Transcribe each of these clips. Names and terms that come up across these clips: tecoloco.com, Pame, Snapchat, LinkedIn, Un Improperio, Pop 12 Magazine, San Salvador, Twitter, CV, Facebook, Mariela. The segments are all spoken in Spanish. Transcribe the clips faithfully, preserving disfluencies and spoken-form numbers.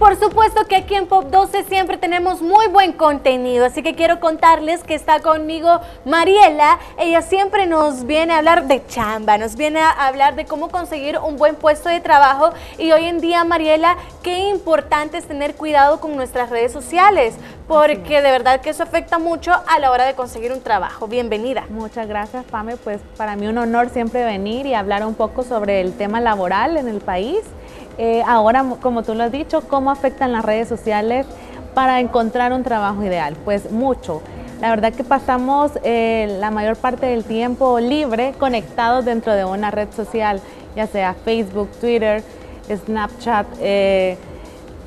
Por supuesto que aquí en Pop doce siempre tenemos muy buen contenido, así que quiero contarles que está conmigo Mariela. Ella siempre nos viene a hablar de chamba, nos viene a hablar de cómo conseguir un buen puesto de trabajo. Y hoy en día, Mariela, qué importante es tener cuidado con nuestras redes sociales, porque de verdad que eso afecta mucho a la hora de conseguir un trabajo. Bienvenida. Muchas gracias, Pame. Pues para mí un honor siempre venir y hablar un poco sobre el tema laboral en el país. Eh, ahora, como tú lo has dicho, ¿cómo afectan las redes sociales para encontrar un trabajo ideal? Pues mucho. La verdad que pasamos eh, la mayor parte del tiempo libre conectados dentro de una red social, ya sea Facebook, Twitter, Snapchat, eh,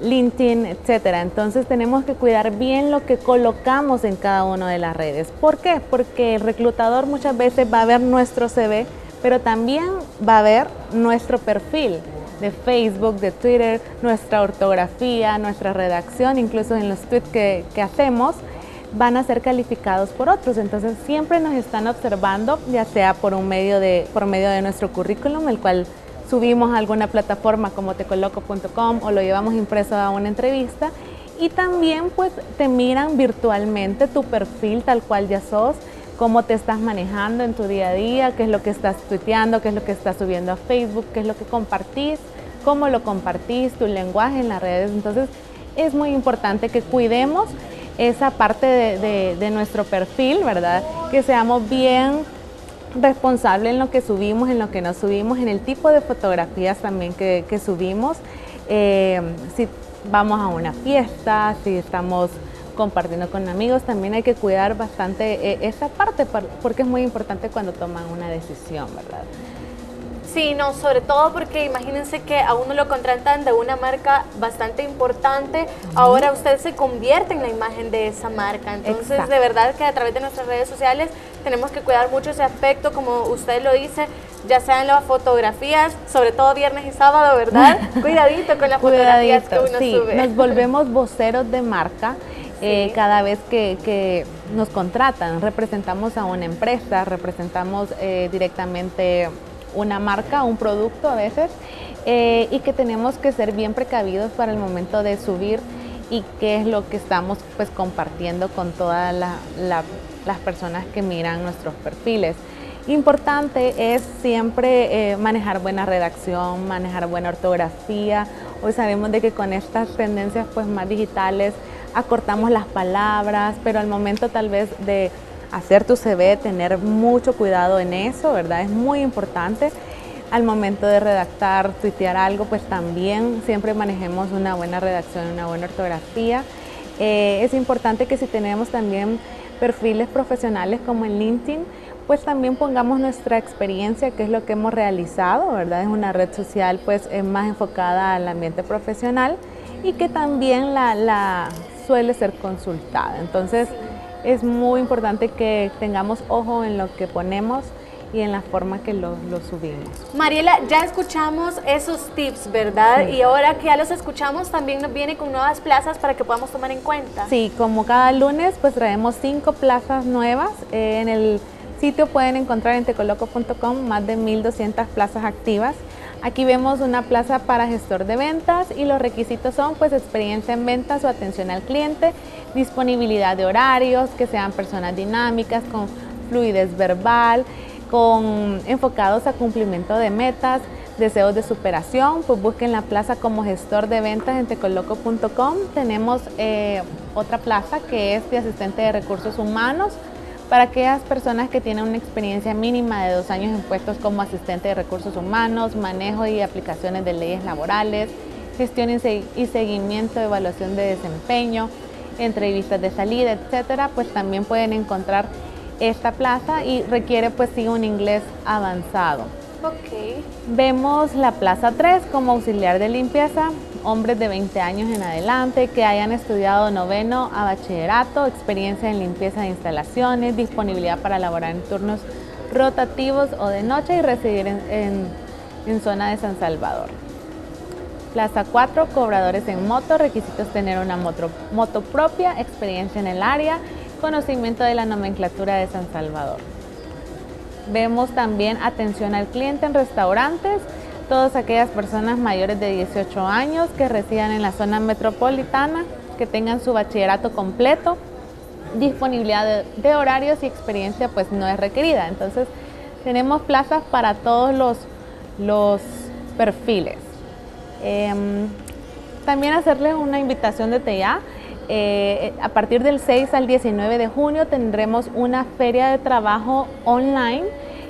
LinkedIn, etcétera. Entonces tenemos que cuidar bien lo que colocamos en cada una de las redes. ¿Por qué? Porque el reclutador muchas veces va a ver nuestro C V, pero también va a ver nuestro perfil de Facebook, de Twitter, nuestra ortografía, nuestra redacción, incluso en los tweets que, que hacemos, van a ser calificados por otros. Entonces siempre nos están observando, ya sea por un medio de, por medio de nuestro currículum, el cual subimos a alguna plataforma como tecoloco punto com o lo llevamos impreso a una entrevista, y también pues te miran virtualmente tu perfil tal cual ya sos, cómo te estás manejando en tu día a día, qué es lo que estás tuiteando, qué es lo que estás subiendo a Facebook, qué es lo que compartís, cómo lo compartís, tu lenguaje en las redes. Entonces es muy importante que cuidemos esa parte de, de, de nuestro perfil, ¿verdad? Que seamos bien responsables en lo que subimos, en lo que no subimos, en el tipo de fotografías también que, que subimos. Eh, si vamos a una fiesta, si estamos compartiendo con amigos, también hay que cuidar bastante esa parte porque es muy importante cuando toman una decisión, ¿verdad? Sí, no, sobre todo porque imagínense que a uno lo contratan de una marca bastante importante, ahora usted se convierte en la imagen de esa marca, entonces Exacto. de verdad que a través de nuestras redes sociales tenemos que cuidar mucho ese aspecto, como usted lo dice, ya sean las fotografías, sobre todo viernes y sábado, ¿verdad? Cuidadito con las fotografías que uno sí, sube. Nos volvemos voceros de marca. Eh, sí. Cada vez que, que nos contratan, representamos a una empresa, representamos eh, directamente una marca, un producto a veces, eh, y que tenemos que ser bien precavidos para el momento de subir y qué es lo que estamos pues compartiendo con todas la, la, las personas que miran nuestros perfiles. Importante es siempre eh, manejar buena redacción, manejar buena ortografía. Hoy sabemos de que con estas tendencias pues más digitales acortamos las palabras, pero al momento tal vez de hacer tu C V, tener mucho cuidado en eso, ¿verdad? Es muy importante. Al momento de redactar, tuitear algo, pues también siempre manejemos una buena redacción, una buena ortografía. Eh, es importante que si tenemos también perfiles profesionales como en LinkedIn, pues también pongamos nuestra experiencia, que es lo que hemos realizado, ¿verdad? Es una red social pues más enfocada al ambiente profesional y que también la... la suele ser consultada. Entonces sí. es muy importante que tengamos ojo en lo que ponemos y en la forma que lo, lo subimos. Mariela, ya escuchamos esos tips, ¿verdad? Sí. Y ahora que ya los escuchamos, también nos viene con nuevas plazas para que podamos tomar en cuenta. Sí, como cada lunes, pues traemos cinco plazas nuevas. Eh, en el sitio pueden encontrar en tecoloco punto com más de mil doscientas plazas activas. Aquí vemos una plaza para gestor de ventas y los requisitos son pues experiencia en ventas o atención al cliente, disponibilidad de horarios, que sean personas dinámicas, con fluidez verbal, con enfocados a cumplimiento de metas, deseos de superación. Pues busquen la plaza como gestor de ventas en tecoloco punto com. Tenemos eh, otra plaza que es de asistente de recursos humanos, para aquellas personas que tienen una experiencia mínima de dos años en puestos como asistente de recursos humanos, manejo y aplicaciones de leyes laborales, gestión y seguimiento, evaluación de desempeño, entrevistas de salida, etcétera, pues también pueden encontrar esta plaza y requiere pues sí un inglés avanzado. Okay. Vemos la plaza tres como auxiliar de limpieza, hombres de veinte años en adelante que hayan estudiado noveno a bachillerato, experiencia en limpieza de instalaciones, disponibilidad para laborar en turnos rotativos o de noche y residir en, en, en zona de San Salvador. Plaza cuatro, cobradores en moto, requisitos tener una moto, moto propia, experiencia en el área, conocimiento de la nomenclatura de San Salvador. Vemos también atención al cliente en restaurantes, todas aquellas personas mayores de dieciocho años que residan en la zona metropolitana, que tengan su bachillerato completo, disponibilidad de, de horarios y experiencia pues no es requerida. Entonces tenemos plazas para todos los, los perfiles. Eh, también hacerles una invitación desde ya. Eh, a partir del seis al diecinueve de junio tendremos una feria de trabajo online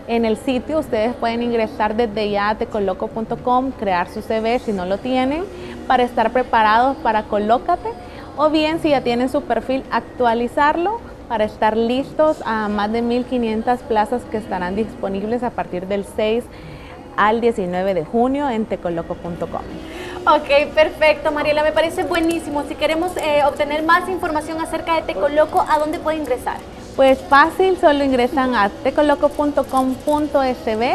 en el sitio. Ustedes pueden ingresar desde ya a tecoloco punto com, crear su C V si no lo tienen, para estar preparados para Colócate, o bien si ya tienen su perfil, actualizarlo para estar listos a más de mil quinientas plazas que estarán disponibles a partir del seis al diecinueve de junio en tecoloco punto com. Ok, perfecto, Mariela, me parece buenísimo. Si queremos eh, obtener más información acerca de Tecoloco, ¿a dónde puede ingresar? Pues fácil, solo ingresan a tecoloco punto com punto s b,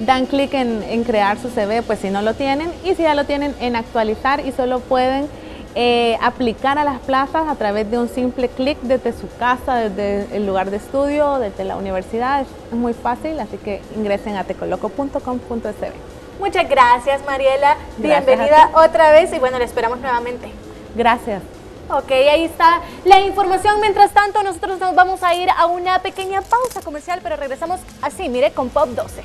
dan clic en, en crear su C V, pues si no lo tienen, y si ya lo tienen, en actualizar, y solo pueden eh, aplicar a las plazas a través de un simple clic desde su casa, desde el lugar de estudio, desde la universidad. Es muy fácil, así que ingresen a tecoloco punto com punto s b. Muchas gracias, Mariela. Gracias. Bienvenida otra vez y bueno, la esperamos nuevamente. Gracias. Ok, ahí está la información. Mientras tanto, nosotros nos vamos a ir a una pequeña pausa comercial, pero regresamos así, mire, con Pop doce.